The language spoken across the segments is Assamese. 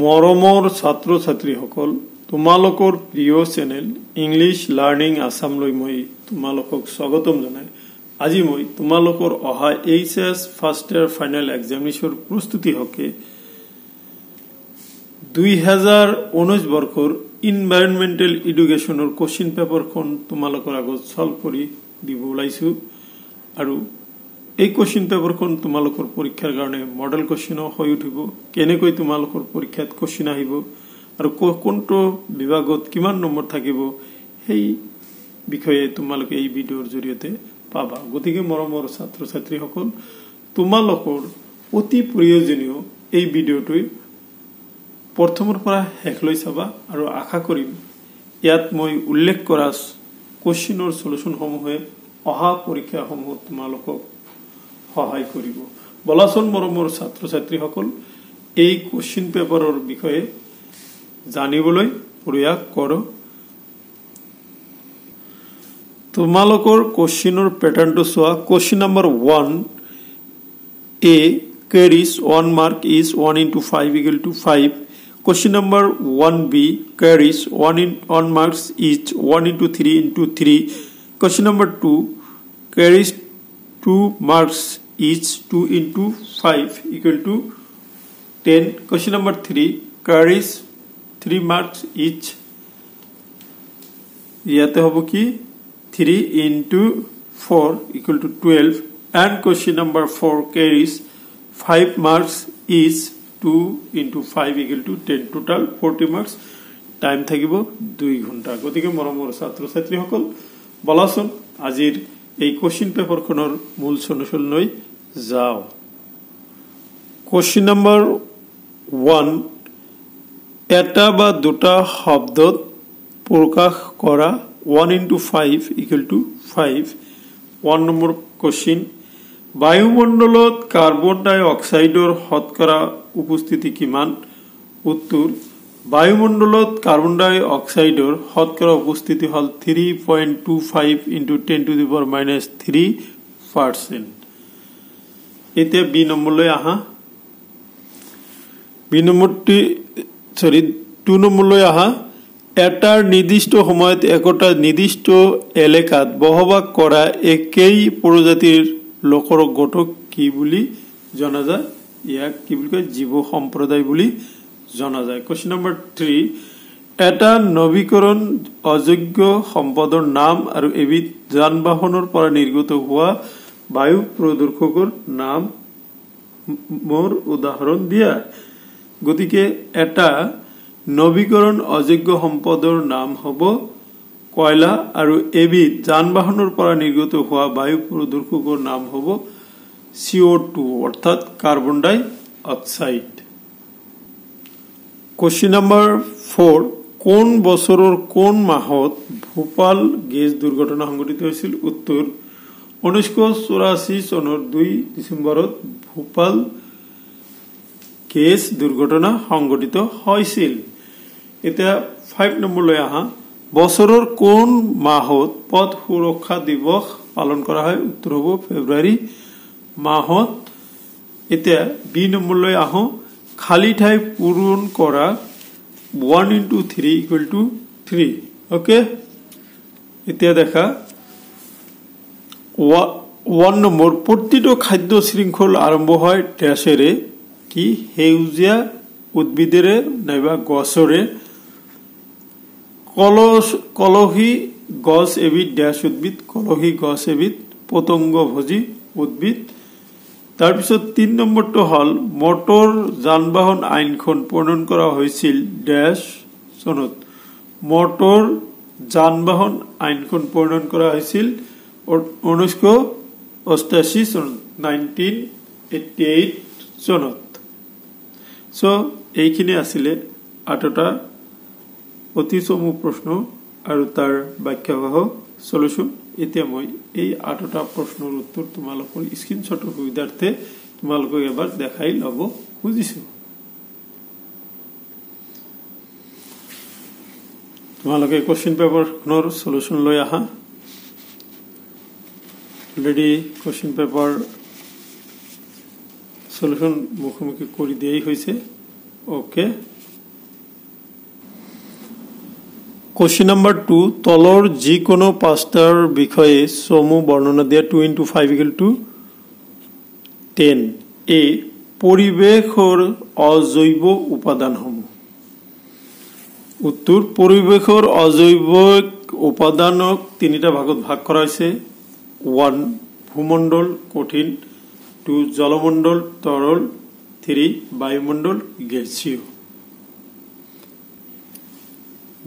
মৰমৰ ছাত্ৰ-ছাত্ৰীসকল তোমালোকৰ প্ৰিয় চেনেল ইংলিছ লাৰ্ণিং আসামলৈ মই তোমালোকক স্বাগতম জনাই আজি মই তোমালোকৰ অহা এইচএছ ফাৰ্স্ট ইয়াৰ ফাইনাল এক্সামিনেচনৰ প্ৰস্তুতি হকে 2019 বৰ্ষৰ এনভায়ৰনমেন্টাল এডুকেচনৰ কোৱেশ্চন পেপাৰখন তোমালোকৰ আগত সলভ কৰি দিব ওলাইছো আৰু এই কোশ্চেন পেপাৰখন তোমালোকৰ পৰীক্ষাৰ কাৰণে মডেল কোশ্চেন হৈ উঠিব কেনেকৈ তোমালোকৰ পৰীক্ষাত কোশ্চেন আহিব আৰু কোনটো বিভাগত কিমান নম্বৰ থাকিব সেই বিষয়ে তোমালোকে এই ভিডিওৰ জৰিয়তে পাবা গতিকে মৰমৰ ছাত্ৰ ছাত্ৰীসকল তোমালোকৰ অতি প্ৰয়োজনীয় এই ভিডিওটো প্ৰথমৰ পৰা শেষলৈ চাবা আৰু আশা কৰিম ইয়াত মই উল্লেখ কৰা কোশ্চেনৰ সলিউশন সমূহে অহা পৰীক্ষা সমূহত তোমালোকক সহায় কৰিব বলাসন মৰমৰ ছাত্ৰ ছাত্ৰীসকল এই কোশ্চেন পেপাৰৰ বিষয়ে জানিবলৈ প্ৰয়াস কৰক তোমালোকৰ কোশ্চেনৰ পেটাৰ্ণটো চোৱা question number 1 A carries 1 mark is 1 * 5 = 5 question number 1 B carries 1 marks is 1 * 3 * 3 question number 2 carries 2 marks each 2 into 5 equal to 10 question number 3 carries 3 marks each yate hobo ki 3 into 4 equal to 12 and question number 4 carries 5 marks each 2 into 5 equal to 10 total 40 marks time thakibo 2 ghonta gotike moromor satro satri hokol bolason ajir এই কোশ্চেন পেপাৰখনৰ মূল সলুশনলৈ যাও কোশ্চেন নম্বৰ 1 এটা বা দুটা শব্দত প্ৰকাশ কৰা 1 * 5 = 5 1 নম্বৰ কোশ্চেন বায়ুমণ্ডলত কাৰ্বন ডাই অক্সাইডৰ শতকৰা উপস্থিতি কিমান উত্তৰ বায়ুমণ্ডলত কাৰ্বন ডাই অক্সাইডৰ শতকৰা উপস্থিতি হল 3.25 * 10 to the power -3% এতে বি নম্বৰলৈ আহা বি নম্বৰটি সৰি 2 নম্বৰলৈ আহা এটা নিৰ্দিষ্ট সময়ত একটা নিৰ্দিষ্ট এলেকাত বহবাস কৰা একেই প্ৰজাতিৰ লোকৰ গঠক কি বুলি জনা যায় ইয়াক কি বুলি কয় জীৱ সম্প্ৰদায় বুলি জানা যায় क्वेश्चन नंबर 3 এটা নবীকৰণ অযোগ্য সম্পদৰ নাম আৰু এবিধ যানবাহনৰ পৰা নিৰ্গত হোৱা বায়ু প্ৰদূষকৰ নাম মোৰ উদাহৰণ দিয়া গতিকে এটা নবীকৰণ অযোগ্য সম্পদৰ নাম হ'ব কয়লা আৰু এবিধ যানবাহনৰ পৰা নিৰ্গত হোৱা বায়ু প্ৰদূষকৰ নাম হ'ব CO2 অৰ্থাৎ carbon dioxide question number 4 কোন বছৰৰ কোন মাহত ভূপাল গ্যাস দুৰ্ঘটনা সংঘটিত হৈছিল উত্তৰ 1984 চনৰ 2 ডিসেম্বৰত ভূপাল গ্যাস দুৰ্ঘটনা সংঘটিত হৈছিল এটা 5 নম্বৰলৈ আহা বছৰৰ কোন মাহত পথ সুৰক্ষা দিৱস পালন কৰা হয় উত্তৰ হ'ব ফেব্ৰুৱাৰী মাহত এটা 2 নম্বৰলৈ আহো खाली ठाई पूर्ण करा 1 × 3 = 3 ओके इत्या देखा 1 नंबर প্রতিটো খাদ্য শৃঙ্খল আরম্ভ হয় ট্যাশেরে কি হেউজিয়া উদ্ভিদৰে নাইবা গছৰে কলস কলহি গছ এবিধ ড্যাশ উদ্ভিদ কলহি গছ এবিধ পতঙ্গ ভোজী উদ্ভিদ तार पिছত 3 নম্বৰ টো হল মটৰ যানবাহন আইনখন প্ৰণয়ন কৰা হৈছিল ড্যাশ সনত মটৰ যানবাহন আইনখন প্ৰণয়ন কৰা হৈছিল 1988 সনত 1988 সনত সো এইখিনি আছিল 8টা অতি সূক্ষ্ম প্ৰশ্ন আৰু তাৰ ব্যাখ্যাসহ সলিউশন এতিয়া মই এই 8টা প্ৰশ্নৰ উত্তৰ তোমালোকৰ স্ক্ৰিনশ্বটৰ সুবিধাৰ্থে তোমালোকক এবাৰ দেখাই লব খুজিছো তোমালোকে কোশ্চেন পেপাৰখনৰ সলিউশন লৈ আহা অলৰেডি কোশ্চেন পেপাৰ সলিউশন মুখমুখি কৰি দেই হৈছে ওকে क्वेश्चन नम्बर टू तलर जिको पाँचटार विषय चमू वर्णना दिया 2 × 5 = 10 ए परिवेशर अजैव उपादान समूह उत्तर परिवेशर अजैव उपादानक तीनटा भागत भाग करा होइछे 1 भूमंडल कठिन 2 जलमंडल तरल 3 वायुमंडल गैसीय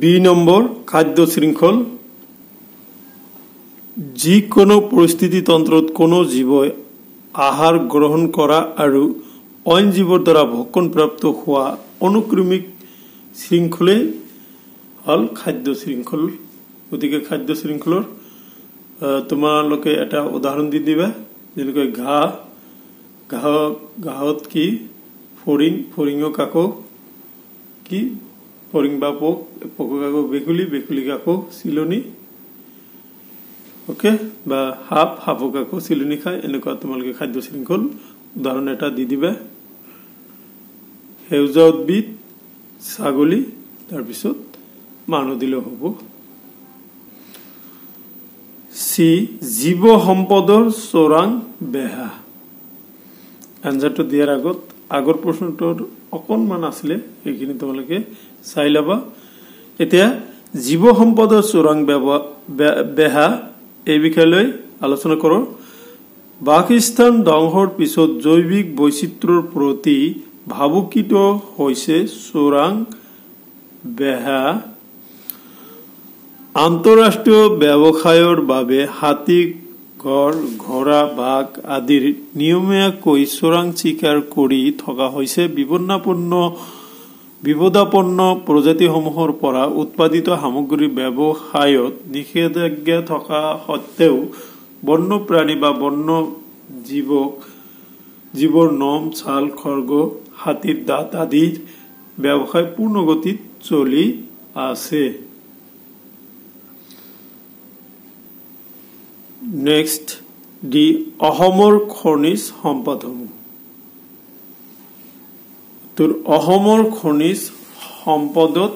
बी नम्बर खाद्य श्रृंखल जिको परिस्थितितंत्रत कोनो जीवय आहार ग्रहण करा आरु अन्य जीवर द्वारा भक्षण प्राप्त हुआ अनुक्रमिक श्रृंखले हल खाद्य श्रृंखल गतिके खाद्य श्रृंखलर तुम्हारे एटा उदाहरण दी दिबा जेनेकै घाह घाहत की फरिंग फरिंगक काको की फरिंग बा पोक पोक काको बेकुली बेकुली काको सिलनी ओके बा हाफ हाफक काको सिलनी खाए एनेका तुम्हारे खाद्य श्रृंखल उदाहरण एटा दी दिबा हेउजा उद्भिद छागली तार पिছত मानु दिले हबो सी जीव सम्पदर चोराং बेहा आन्सारটো दियार আগত আগৰ প্ৰশ্নটোৰ অকণমান আছিলে এইখিনি তোমালোকে চাই লবা এতিয়া জীৱ সম্পদৰ চোৰাং বেহা এই বিষয়লৈ আলোচনা কৰো পাকিস্তান ধ্বংসৰ পিছত জৈৱিক বৈচিত্ৰ্যৰ প্ৰতি ভাবুকিত হৈছে চোৰাং বেহা আন্তঃৰাষ্ট্ৰীয় ব্যৱসায়ৰ বাবে হাতী ঘৰ ঘোড়া বাঘ আদিৰ নিয়মীয়াকৈ চোৰাং চিকাৰ কৰি থকা হৈছে বিপদাপন্ন প্ৰজাতিসমূহৰ পৰা উৎপাদিত সামগ্ৰী ব্যৱসায়ত নিষেধাজ্ঞা থকা সত্ত্বেও বন্যপ্ৰাণী বা বন্য জীৱৰ নম ছাল খৰ্গ হাতীৰ দাঁত আদিৰ ব্যৱসায় পূৰ্ণ গতিত চলি আছে। नेक्स्ट डी अहोमर खनिज सम्पद तर अहोमर खनिज सम्पदत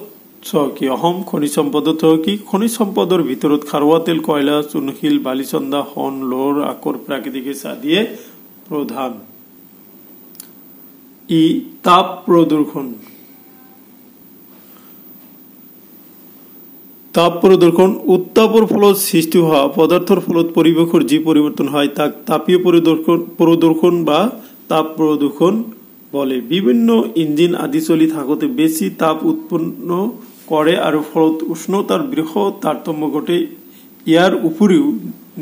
चकी अहोम खनिज सम्पदत चकी खनिज सम्पदर भितरत खारुआ तेल कयला चुनशिल बालिचंदा हन लोर आकर प्राकृतिक सादिए प्रधान इ ताप प्रदूषण ताप प्रदूषण उत्तापर फलत सृष्टि हुआ पदार्थर फलत परिवेशर जी परिवर्तन हय ताक तापीय प्रदूषण बा ताप प्रदूषण बोले विभिन्न इंजिन आदि चलि थाकते बेसी ताप उत्पन्न करे आर फलत उष्णतार बृहत तारतम्य घटे यार उपरिओ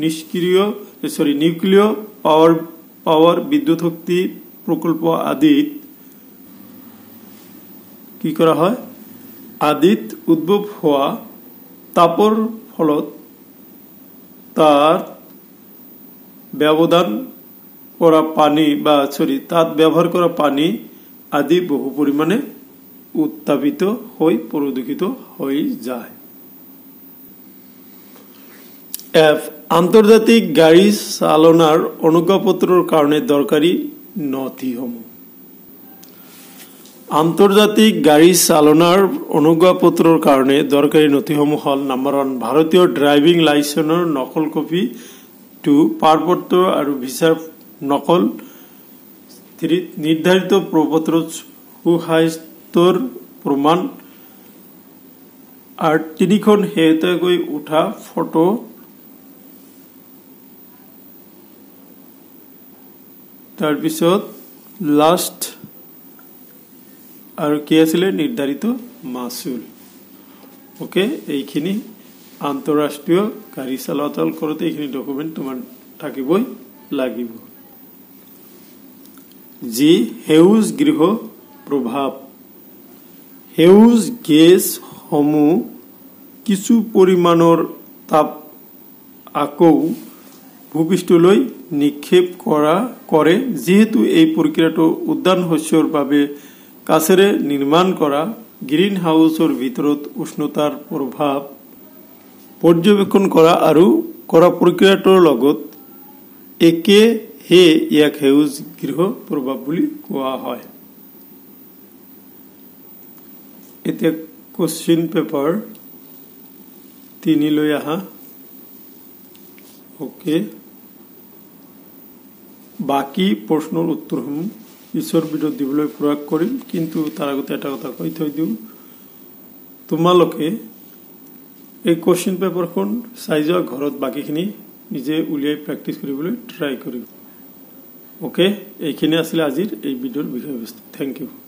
निउक्लिय पावर विद्युत शक्ति प्रकल्प आदि कि करा हय आदित उद्भव हुआ तापर फलत तार व्यवधान करा पानी बा सरी तार व्यवहार करा पानी आदि बहु परिमाणे उत्तापित होई प्रदूषित होई जाए। एफ आंतर्जातिक गाड़ी चालनार अनुज्ञापत्रर कारणे दरकारी नथिসমূह आंतर्जातिक गाड़ी चालनार अनुज्ञापत्रर कारणे दरकारी नथिসমূह हल नम्बर 1 भारतीय ड्राइविंग लाइसेंसर नकल कपि 2 पारपत्र और भिसार नकल 3 निर्धारित प्रपत्र सुस्वास्थ्यर प्रमाण और 3খন हेतुकै उठा फटो तार पिছত लास्ट और क्या निर्धारित मासूल ओके आंतराष्ट्रीय गाड़ी चलाचल करते डकुमेंट तुम्हार लगे जी हेउज गृह प्रभाव हेउज गेस समूह किछु परिमाणर ताप आकौ भूपृष्ठলৈ निक्षेप करा करे जेहेतु এই প্রক্রিয়াটো উদ্যান শস্যৰ বাবে कासेरे निर्माण करा ग्रीन हाउसर भितरत उष्णतार प्रभाव पर्यवेक्षण करा आरु करा प्रक्रियाटोर लगत एके हे एक हेउज गृह प्रभाव बुली कोआ हय। एते क्वेश्चन पेपर तीन ही लो यहाँ। ओके, बाकी प्रश्नर उत्तर हम পিছৰ ভিডিঅ' দিবলৈ প্ৰয়াস কৰিম, কিন্তু তাৰ আগতে এটা কথা কৈ থৈ দিওঁ, তোমালোকে এই কোশ্চেন পেপাৰখন চাই যোৱা, ঘৰত বাকীখিনি নিজে উলিয়াই প্ৰেক্টিচ কৰিবলৈ ট্ৰাই কৰিম। ওকে, এইখিনি আছিল আজিৰ এই ভিডিঅ'ৰ বিষয়বস্তু। Thank U.